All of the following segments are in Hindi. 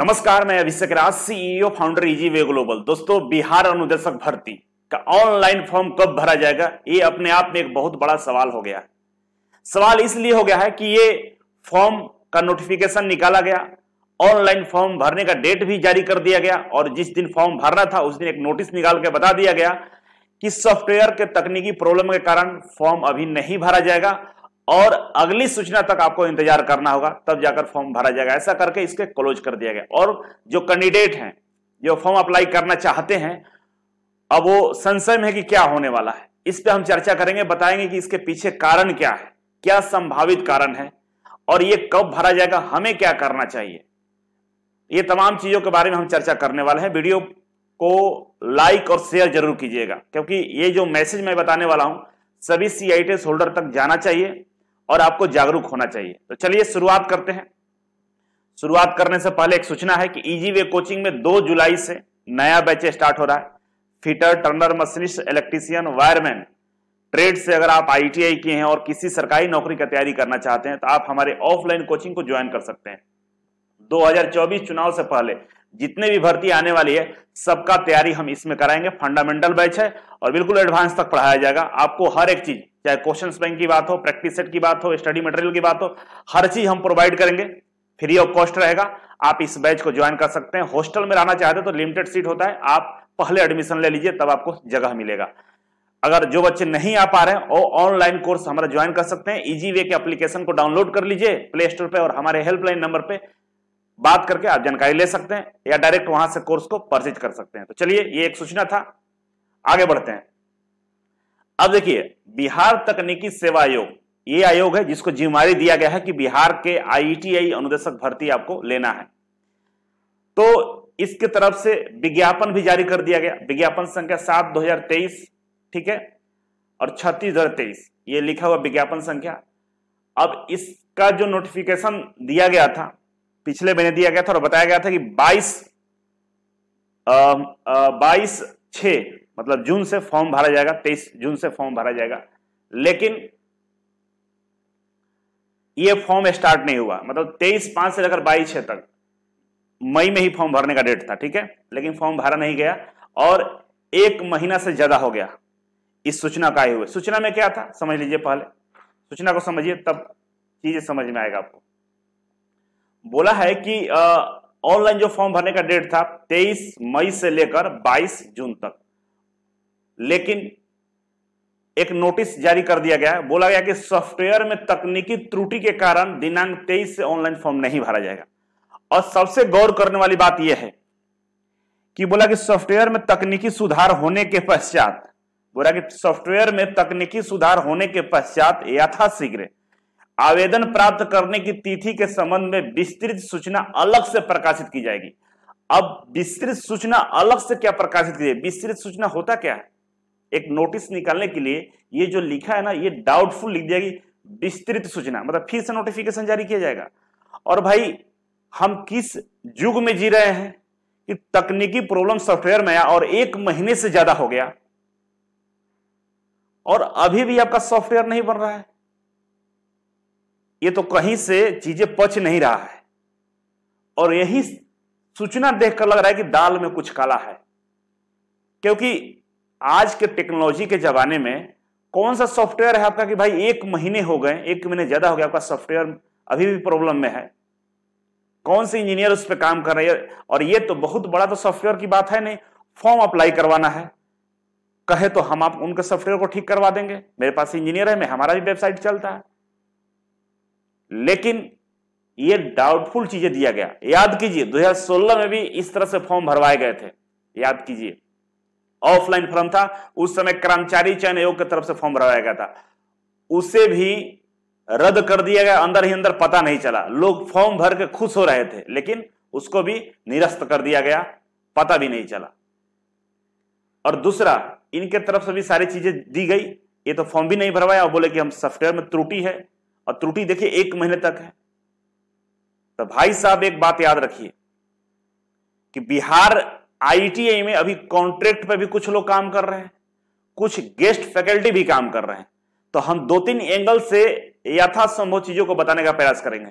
नमस्कार, मैं Abhishek Raj, CEO founder Easyway global. दोस्तों, बिहार अनुदेशक भर्ती का ऑनलाइन फॉर्म कब भरा जाएगा, ये अपने आप में एक बहुत बड़ा सवाल हो गया है। सवाल इसलिए हो गया है कि ये फॉर्म का नोटिफिकेशन निकाला गया, ऑनलाइन फॉर्म भरने का डेट भी जारी कर दिया गया और जिस दिन फॉर्म भरना था उस दिन एक नोटिस निकाल के बता दिया गया कि सॉफ्टवेयर के तकनीकी प्रॉब्लम के कारण फॉर्म अभी नहीं भरा जाएगा और अगली सूचना तक आपको इंतजार करना होगा, तब जाकर फॉर्म भरा जाएगा। ऐसा करके इसके क्लोज कर दिया गया और जो कैंडिडेट हैं, जो फॉर्म अप्लाई करना चाहते हैं, अब वो संशय में है कि क्या होने वाला है। इस पे हम चर्चा करेंगे, बताएंगे कि इसके पीछे कारण क्या है, क्या संभावित कारण है और ये कब भरा जाएगा, हमें क्या करना चाहिए, ये तमाम चीजों के बारे में हम चर्चा करने वाले हैं। वीडियो को लाइक और शेयर जरूर कीजिएगा, क्योंकि ये जो मैसेज मैं बताने वाला हूँ सभी CITS होल्डर तक जाना चाहिए और आपको जागरूक होना चाहिए। तो चलिए शुरुआत करते हैं। शुरुआत करने से पहले एक सूचना है कि ईजीवे कोचिंग में 2 जुलाई से नया बैच स्टार्ट हो रहा है। Fitter, turner, machinist, electrician, wireman trade से अगर आप ITI किए हैं और किसी सरकारी नौकरी की तैयारी करना चाहते हैं तो आप हमारे ऑफलाइन कोचिंग को ज्वाइन कर सकते हैं। 2024 चुनाव से पहले जितने भी भर्ती आने वाली है सबका तैयारी हम इसमें कराएंगे। फंडामेंटल बैच है और बिल्कुल एडवांस तक पढ़ाया जाएगा। आपको हर एक चीज, चाहे क्वेश्चन बैंक की बात हो, प्रैक्टिस सेट की बात हो, स्टडी मटेरियल की बात हो, हर चीज हम प्रोवाइड करेंगे, फ्री ऑफ कॉस्ट रहेगा। आप इस बैच को ज्वाइन कर सकते हैं। हॉस्टल में रहना चाहते हो तो लिमिटेड सीट होता है, आप पहले एडमिशन ले लीजिए, तब आपको जगह मिलेगा। अगर जो बच्चे नहीं आ पा रहे हैं वो ऑनलाइन कोर्स हमारा ज्वाइन कर सकते हैं। ईजीवे के एप्लीकेशन को डाउनलोड कर लीजिए प्ले स्टोर पर और हमारे हेल्पलाइन नंबर पर बात करके आप जानकारी ले सकते हैं या डायरेक्ट वहां से कोर्स को परचेज कर सकते हैं। तो चलिए, ये एक सूचना था, आगे बढ़ते हैं। अब देखिए, बिहार तकनीकी सेवा आयोग, ये आयोग है जिसको जिम्मेदारी दिया गया है कि बिहार के ITI अनुदेशक भर्ती आपको लेना है। तो इसके तरफ से विज्ञापन भी जारी कर दिया गया। विज्ञापन संख्या 7/2023, ठीक है, और 36/2023 ये लिखा हुआ विज्ञापन संख्या। अब इसका जो नोटिफिकेशन दिया गया था, पिछले महीने दिया गया था और बताया गया था कि 22/6 मतलब जून से फॉर्म भरा जाएगा, 23 जून से फॉर्म भरा जाएगा, लेकिन ये फॉर्म स्टार्ट नहीं हुआ। मतलब 23/5 से लेकर 22/6 तक, मई में ही फॉर्म भरने का डेट था, ठीक है, लेकिन फॉर्म भरा नहीं गया और 1 महीना से ज्यादा हो गया इस सूचना का आए हुए। सूचना में क्या था समझ लीजिए, पहले सूचना को समझिए तब चीजें समझ में आएगा आपको। बोला है कि ऑनलाइन जो फॉर्म भरने का डेट था 23 मई से लेकर 22 जून तक, लेकिन एक नोटिस जारी कर दिया गया। बोला गया कि सॉफ्टवेयर में तकनीकी त्रुटि के कारण दिनांक 23 से ऑनलाइन फॉर्म नहीं भरा जाएगा। और सबसे गौर करने वाली बात यह है कि बोला कि सॉफ्टवेयर में तकनीकी सुधार होने के पश्चात, बोला कि सॉफ्टवेयर में तकनीकी सुधार होने के पश्चात यथाशीघ्र आवेदन प्राप्त करने की तिथि के संबंध में विस्तृत सूचना अलग से प्रकाशित की जाएगी। अब विस्तृत सूचना अलग से क्या प्रकाशित की जाएगी, विस्तृत सूचना होता क्या है? एक नोटिस निकालने के लिए ये जो लिखा है ना, ये डाउटफुल लिख दिया कि विस्तृत सूचना, मतलब फिर से नोटिफिकेशन जारी किया जाएगा। और भाई, हम किस युग में जी रहे हैं कि तकनीकी प्रॉब्लम सॉफ्टवेयर में आया और 1 महीने से ज्यादा हो गया और अभी भी आपका सॉफ्टवेयर नहीं बन रहा है। ये तो कहीं से चीजें पच नहीं रहा है और यही सूचना देखकर लग रहा है कि दाल में कुछ काला है, क्योंकि आज के टेक्नोलॉजी के जमाने में कौन सा सॉफ्टवेयर है आपका कि भाई 1 महीने हो गए, 1 महीने ज्यादा हो गया, आपका सॉफ्टवेयर अभी भी प्रॉब्लम में है। कौन से इंजीनियर उस पर काम कर रहे हैं? और ये तो बहुत बड़ा तो सॉफ्टवेयर की बात है नहीं, फॉर्म अप्लाई करवाना है, कहे तो हम आप उनके सॉफ्टवेयर को ठीक करवा देंगे, मेरे पास इंजीनियर है, मैं हमारा भी वेबसाइट चलता है। लेकिन ये डाउटफुल चीजें दिया गया। याद कीजिए 2016 में भी इस तरह से फॉर्म भरवाए गए थे, याद कीजिए, ऑफलाइन फॉर्म था, उस समय कर्मचारी चयन आयोग की तरफ से फॉर्म भरवाया गया था, उसे भी रद्द कर दिया गया, अंदर ही अंदर पता नहीं चला, लोग फॉर्म भर के खुश हो रहे थे लेकिन उसको भी निरस्त कर दिया गया, पता भी नहीं चला। और दूसरा, इनके तरफ से भी सारी चीजें दी गई, ये तो फॉर्म भी नहीं भरवाया और बोले कि हम सॉफ्टवेयर में त्रुटि है, और त्रुटि देखिए 1 महीने तक है। तो भाई साहब, एक बात याद रखिए कि बिहार ITI में अभी कॉन्ट्रैक्ट पे भी कुछ लोग काम कर रहे हैं, कुछ गेस्ट फैकल्टी भी काम कर रहे हैं। तो हम 2-3 एंगल से यथासंभव चीजों को बताने का प्रयास करेंगे।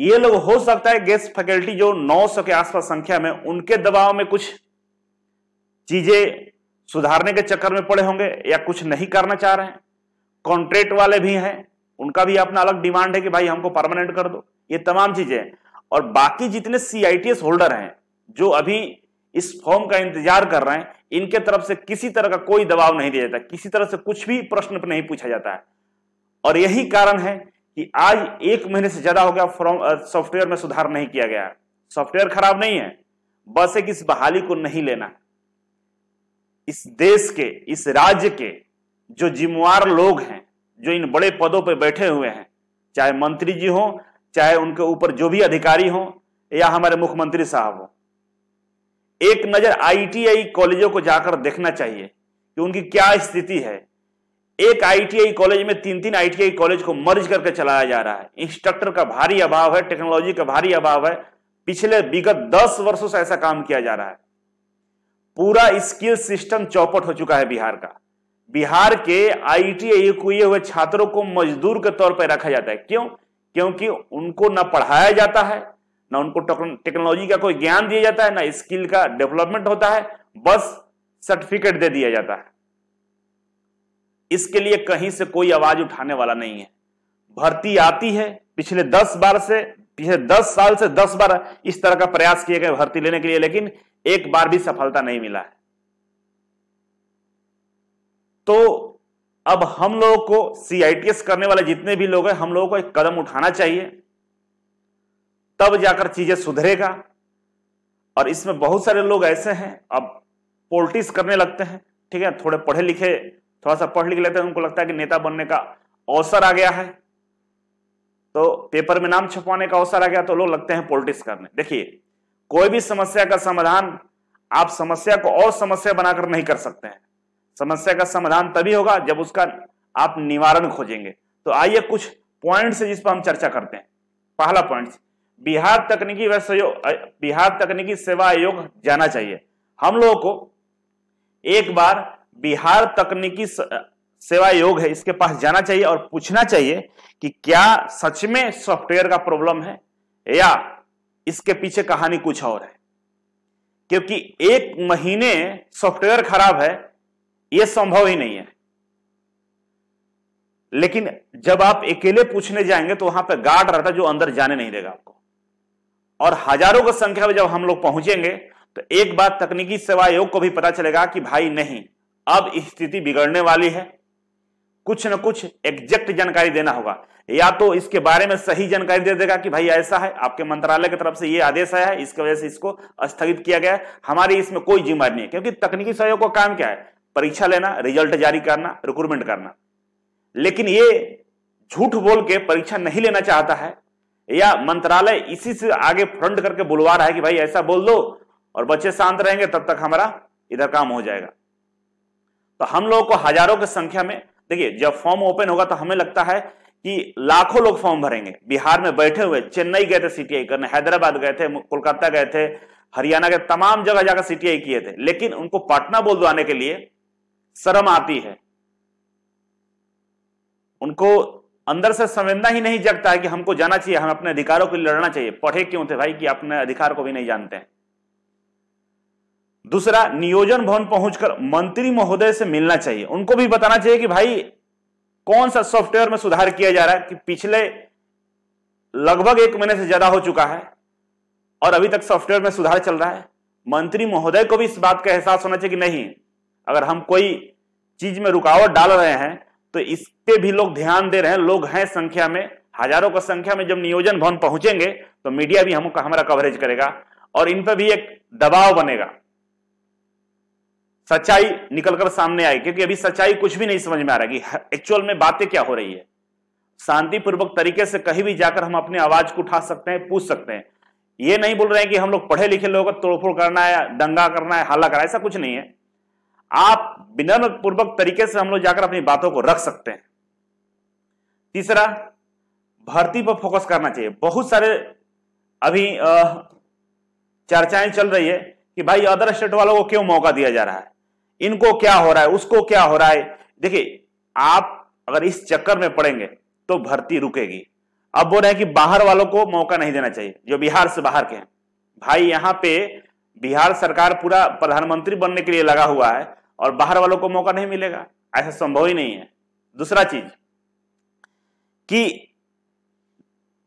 ये लोग हो सकता है गेस्ट फैकल्टी जो 900 के आसपास संख्या में, उनके दबाव में कुछ चीजें सुधारने के चक्कर में पड़े होंगे या कुछ नहीं करना चाह रहे हैं। कॉन्ट्रैक्ट वाले भी हैं, उनका भी अपना अलग डिमांड है कि भाई हमको परमानेंट कर दो। ये तमाम चीजें हैं। और बाकी जितने CITS होल्डर हैं जो अभी इस फॉर्म का इंतजार कर रहे हैं, इनके तरफ से किसी तरह का कोई दबाव नहीं दिया जाता, किसी तरह से कुछ भी प्रश्न पर नहीं पूछा जाता है। और यही कारण है कि आज 1 महीने से ज्यादा हो गया सॉफ्टवेयर में सुधार नहीं किया गया। सॉफ्टवेयर खराब नहीं है, बस एक इस बहाली को नहीं लेना। इस देश के, इस राज्य के जो जिम्मेवार लोग हैं, जो इन बड़े पदों पर बैठे हुए हैं, चाहे मंत्री जी हों, चाहे उनके ऊपर जो भी अधिकारी हों, या हमारे मुख्यमंत्री साहब हों, एक नजर ITI कॉलेजों को जाकर देखना चाहिए कि उनकी क्या स्थिति है। एक ITI कॉलेज में 3-3 ITI कॉलेज को मर्ज करके चलाया जा रहा है। इंस्ट्रक्टर का भारी अभाव है, टेक्नोलॉजी का भारी अभाव है। पिछले विगत 10 वर्षों से ऐसा काम किया जा रहा है। पूरा स्किल सिस्टम चौपट हो चुका है बिहार का। बिहार के ITI किए हुए छात्रों को मजदूर के तौर पर रखा जाता है। क्यों? क्योंकि उनको ना पढ़ाया जाता है, ना उनको टेक्नोलॉजी का कोई ज्ञान दिया जाता है, ना स्किल का डेवलपमेंट होता है, बस सर्टिफिकेट दे दिया जाता है। इसके लिए कहीं से कोई आवाज उठाने वाला नहीं है। भर्ती आती है, पिछले 10 साल से 10 बार इस तरह का प्रयास किए गए भर्ती लेने के लिए, लेकिन एक बार भी सफलता नहीं मिला है। तो अब हम लोगों को CITS करने वाले जितने भी लोग हैं, हम लोगों को एक कदम उठाना चाहिए, तब जाकर चीजें सुधरेगा। और इसमें बहुत सारे लोग ऐसे हैं अब पॉलिटिक्स करने लगते हैं, ठीक है, थोड़े पढ़े लिखे, थोड़ा सा पढ़ लिख लेते हैं, उनको लगता है कि नेता बनने का अवसर आ गया है, तो पेपर में नाम छपवाने का अवसर आ गया, तो लोग लगते हैं पॉलिटिक्स करने। देखिए, कोई भी समस्या का समाधान, आप समस्या को और समस्या बनाकर नहीं कर सकते हैं। समस्या का समाधान तभी होगा जब उसका आप निवारण खोजेंगे। तो आइए कुछ पॉइंट्स है जिस पर हम चर्चा करते हैं। पहला पॉइंट, बिहार तकनीकी सेवा आयोग जाना चाहिए। हम लोगों को एक बार बिहार तकनीकी सेवा आयोग है, इसके पास जाना चाहिए और पूछना चाहिए कि क्या सच में सॉफ्टवेयर का प्रॉब्लम है या इसके पीछे कहानी कुछ और है। क्योंकि 1 महीने सॉफ्टवेयर खराब है, यह संभव ही नहीं है। लेकिन जब आप अकेले पूछने जाएंगे तो वहां पर गार्ड रहता है जो अंदर जाने नहीं देगा आपको। और हजारों की संख्या में जब हम लोग पहुंचेंगे तो एक बार तकनीकी सेवा आयोग को भी पता चलेगा कि भाई नहीं, अब स्थिति बिगड़ने वाली है। कुछ न कुछ एग्जैक्ट जानकारी देना होगा, या तो इसके बारे में सही जानकारी दे देगा कि भाई ऐसा है, आपके मंत्रालय की तरफ से ये आदेश आया है, इसकी वजह से इसको स्थगित किया गया है, हमारी इसमें कोई जिम्मेदारी नहीं है। क्योंकि तकनीकी सहयोग का काम क्या है? परीक्षा लेना, रिजल्ट जारी करना, रिक्रूटमेंट करना। लेकिन ये झूठ बोल के परीक्षा नहीं लेना चाहता है, या मंत्रालय इसी से आगे फ्रंट करके बुलवा रहा है कि भाई ऐसा बोल दो और बच्चे शांत रहेंगे, तब तक हमारा इधर काम हो जाएगा। तो हम लोगों को हजारों की संख्या में, देखिए, जब फॉर्म ओपन होगा तो हमें लगता है कि लाखों लोग फॉर्म भरेंगे। बिहार में बैठे हुए, चेन्नई गए थे CTI करने, हैदराबाद गए थे, कोलकाता गए थे, हरियाणा के तमाम जगह जाकर CTI किए थे, लेकिन उनको पटना बोल दवाने के लिए शर्म आती है। उनको अंदर से संवेदना ही नहीं जगता है कि हमको जाना चाहिए, हमें अपने अधिकारों के लिए लड़ना चाहिए। पढ़े क्यों थे भाई कि अपने अधिकार को भी नहीं जानते हैं। दूसरा, नियोजन भवन पहुंचकर मंत्री महोदय से मिलना चाहिए। उनको भी बताना चाहिए कि भाई कौन सा सॉफ्टवेयर में सुधार किया जा रहा है, कि पिछले लगभग 1 महीने से ज्यादा हो चुका है और अभी तक सॉफ्टवेयर में सुधार चल रहा है। मंत्री महोदय को भी इस बात का एहसास होना चाहिए कि नहीं, अगर हम कोई चीज में रुकावट डाल रहे हैं तो इस पे भी लोग ध्यान दे रहे हैं। लोग हैं संख्या में, हजारों की संख्या में। जब नियोजन भवन पहुंचेंगे तो मीडिया भी हमको, हमारा कवरेज करेगा और इन पर भी एक दबाव बनेगा, सच्चाई निकलकर सामने आएगी। क्योंकि अभी सच्चाई कुछ भी नहीं समझ में आ रही है, एक्चुअल में बातें क्या हो रही है। शांतिपूर्वक तरीके से कहीं भी जाकर हम अपने आवाज को उठा सकते हैं, पूछ सकते हैं। ये नहीं बोल रहे हैं कि हम लोग पढ़े लिखे लोगों को तोड़फोड़ करना है, दंगा करना है, हल्ला करना है, ऐसा कुछ नहीं है। आप विनम्रपूर्वक तरीके से हम लोग जाकर अपनी बातों को रख सकते हैं। तीसरा, भर्ती पर फोकस करना चाहिए। बहुत सारे अभी चर्चाएं चल रही है कि भाई अदर स्टेट वालों को क्यों मौका दिया जा रहा है, इनको क्या हो रहा है, उसको क्या हो रहा है। देखिए, आप अगर इस चक्कर में पड़ेंगे तो भर्ती रुकेगी। अब बोल रहे हैं कि बाहर वालों को मौका नहीं देना चाहिए, जो बिहार से बाहर के हैं। भाई यहाँ पे बिहार सरकार पूरा प्रधानमंत्री बनने के लिए लगा हुआ है और बाहर वालों को मौका नहीं मिलेगा, ऐसा संभव ही नहीं है। दूसरा चीज कि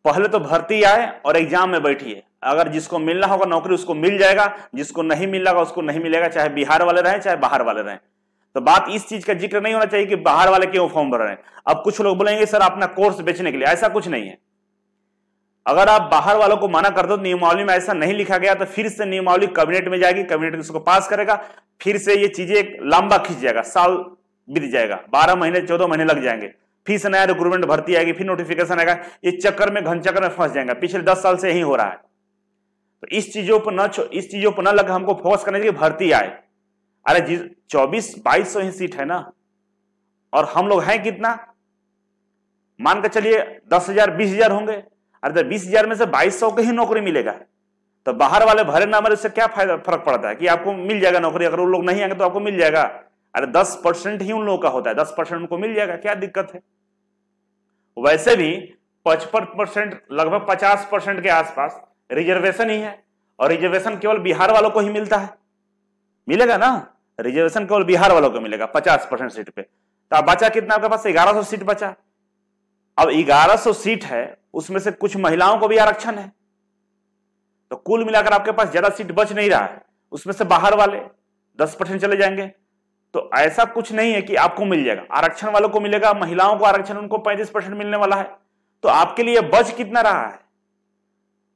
पहले तो भर्ती आए और एग्जाम में बैठिए, अगर जिसको मिलना होगा नौकरी उसको मिल जाएगा, जिसको नहीं मिलेगा उसको नहीं मिलेगा, चाहे बिहार वाले रहें चाहे बाहर वाले रहें। तो बात इस चीज का जिक्र नहीं होना चाहिए कि बाहर वाले क्यों फॉर्म भर रहे हैं। अब कुछ लोग बोलेंगे सर अपना कोर्स बेचने के लिए, ऐसा कुछ नहीं है। अगर आप बाहर वालों को माना कर दो, नियमावली में ऐसा नहीं लिखा गया, तो फिर से नियमावली कैबिनेट में जाएगी, कैबिनेट इसको पास करेगा, फिर से ये चीजें लंबा खींच जाएगा, साल बीत जाएगा, 12 महीने 14 महीने लग जाएंगे, फिर से नया रिक्रूटमेंट भर्ती आएगी, फिर नोटिफिकेशन आएगा, इस चक्कर में घन चक्कर में फंस जाएंगे। पिछले 10 साल से यही हो रहा है। तो इस चीजों पर न लग हमको फोकस करने के लिए भर्ती आए। अरे जी 24-2200 ही सीट है ना, और हम लोग हैं कितना, मान के चलिए 10,000 20,000 होंगे। अरे 20,000 में से 2200 को ही नौकरी मिलेगा, तो बाहर वाले भरे ना भरे उससे क्या फायदा, फर्क पड़ता है कि आपको मिल जाएगा नौकरी। अगर वो लोग नहीं आएंगे तो आपको मिल जाएगा। अरे 10% ही उन लोगों का होता है, 10% उनको मिल जाएगा, क्या दिक्कत है। वैसे भी 55% लगभग 50% के आसपास रिजर्वेशन ही है, और रिजर्वेशन केवल बिहार वालों को ही मिलता है, मिलेगा ना, रिजर्वेशन केवल बिहार वालों को मिलेगा 50% सीट पे। तो अब बचा कितना आपके पास, 1100 सीट बचा। अब 1100 सीट है, उसमें से कुछ महिलाओं को भी आरक्षण है, तो कुल मिलाकर आपके पास ज्यादा सीट बच नहीं रहा है। उसमें से बाहर वाले 10% चले जाएंगे, तो ऐसा कुछ नहीं है कि आपको मिल जाएगा, आरक्षण वालों को मिलेगा, महिलाओं को आरक्षण उनको 35% मिलने वाला है। तो आपके लिए बच कितना रहा है,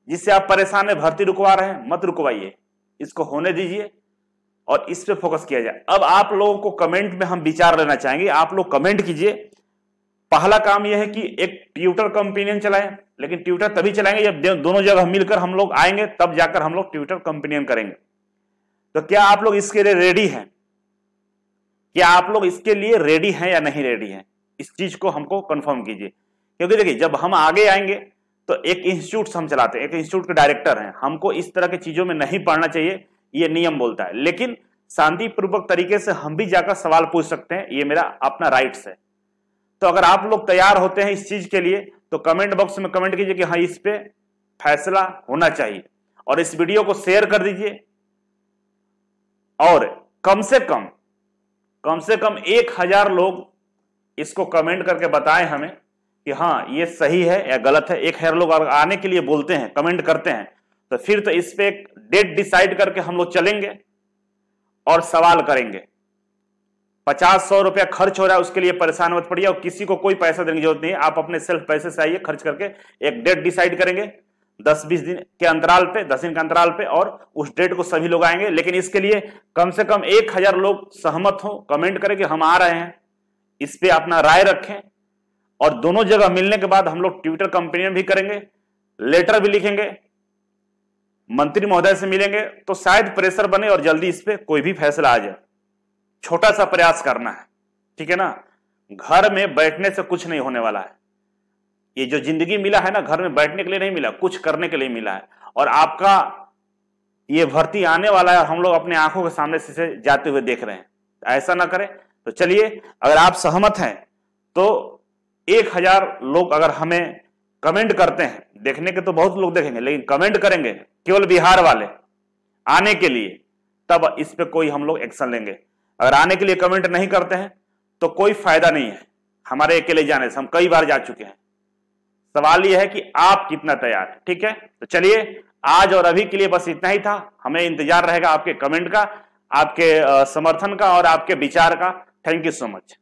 जिससे आप परेशान है, भर्ती रुकवा रहे हैं। मत रुकवाइए, इसको होने दीजिए और इस पे फोकस किया जाए। अब आप लोगों को कमेंट में हम विचार लेना चाहेंगे, आप लोग कमेंट कीजिए। पहला काम यह है कि एक ट्विटर कंपेनियन चलाएं, लेकिन ट्विटर तभी चलाएंगे जब दोनों जगह मिलकर हम लोग आएंगे, तब जाकर हम लोग ट्विटर कंपेनियन करेंगे। तो क्या आप लोग इसके लिए रेडी हैं, क्या आप लोग इसके लिए रेडी हैं या नहीं रेडी हैं, इस चीज को हमको कंफर्म कीजिए। क्योंकि देखिए जब हम आगे आएंगे तो एक इंस्टीट्यूट हम चलाते हैं, एक इंस्टीट्यूट के डायरेक्टर हैं, हमको इस तरह की चीजों में नहीं पढ़ना चाहिए, ये नियम बोलता है। लेकिन शांतिपूर्वक तरीके से हम भी जाकर सवाल पूछ सकते हैं, ये मेरा अपना राइट्स है। तो अगर आप लोग तैयार होते हैं इस चीज के लिए तो कमेंट बॉक्स में कमेंट कीजिए कि हाँ इस पे फैसला होना चाहिए, और इस वीडियो को शेयर कर दीजिए, और कम से कम 1000 लोग इसको कमेंट करके बताएं हमें कि हाँ ये सही है या गलत है। 1000 लोग आने के लिए बोलते हैं, कमेंट करते हैं, तो फिर तो इस पे एक डेट डिसाइड करके हम लोग चलेंगे और सवाल करेंगे। 50-100 रुपया खर्च हो रहा है, उसके लिए परेशान मत पड़िए, और किसी को कोई पैसा देने की जरूरत नहीं है। आप अपने सेल्फ पैसे से आइए, खर्च करके एक डेट डिसाइड करेंगे 10-20 दिन के अंतराल पे, 10 दिन के अंतराल पे, और उस डेट को सभी लोग आएंगे। लेकिन इसके लिए कम से कम 1000 लोग सहमत हो, कमेंट करें कि हम आ रहे हैं, इस पे अपना राय रखें, और दोनों जगह मिलने के बाद हम लोग ट्विटर कंपेनियन भी करेंगे, लेटर भी लिखेंगे, मंत्री महोदय से मिलेंगे, तो शायद प्रेशर बने और जल्दी इस पे कोई भी फैसला आ जाए। छोटा सा प्रयास करना है, ठीक है ना। घर में बैठने से कुछ नहीं होने वाला है, ये जो जिंदगी मिला है ना घर में बैठने के लिए नहीं मिला, कुछ करने के लिए मिला है। और आपका ये भर्ती आने वाला है, हम लोग अपने आंखों के सामने से जाते हुए देख रहे हैं, ऐसा ना करें। तो चलिए अगर आप सहमत हैं तो 1000 लोग अगर हमें कमेंट करते हैं, देखने के तो बहुत लोग देखेंगे, लेकिन कमेंट करेंगे केवल बिहार वाले आने के लिए, तब इस पे कोई हम लोग एक्शन लेंगे। अगर आने के लिए कमेंट नहीं करते हैं तो कोई फायदा नहीं है हमारे अकेले जाने से, हम कई बार जा चुके हैं। सवाल यह है कि आप कितना तैयार हैं, ठीक है। तो चलिए आज और अभी के लिए बस इतना ही था, हमें इंतजार रहेगा आपके कमेंट का, आपके समर्थन का और आपके विचार का। Thank you so much.